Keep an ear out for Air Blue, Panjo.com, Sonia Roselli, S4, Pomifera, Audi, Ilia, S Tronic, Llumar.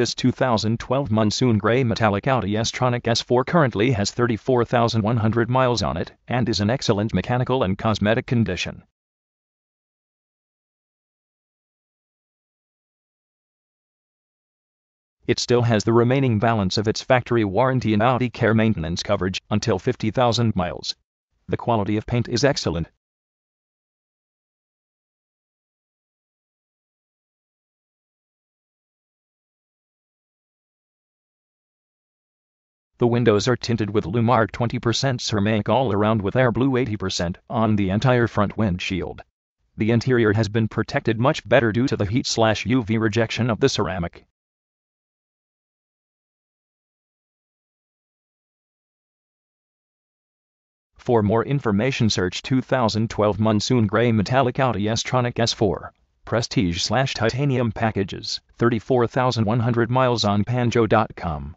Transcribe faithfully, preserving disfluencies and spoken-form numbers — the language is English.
This two thousand twelve Monsoon Grey Metallic Audi S Tronic S four currently has thirty-four thousand one hundred miles on it and is in excellent mechanical and cosmetic condition. It still has the remaining balance of its factory warranty and Audi Care maintenance coverage until fifty thousand miles. The quality of paint is excellent. The windows are tinted with Llumar twenty percent ceramic all around with Air Blue eighty percent on the entire front windshield. The interior has been protected much better due to the heat slash U V rejection of the ceramic. For more information, search two thousand twelve Monsoon Grey Metallic Audi S Tronic S four Prestige slash Titanium Packages, thirty-four thousand one hundred miles on Panjo dot com.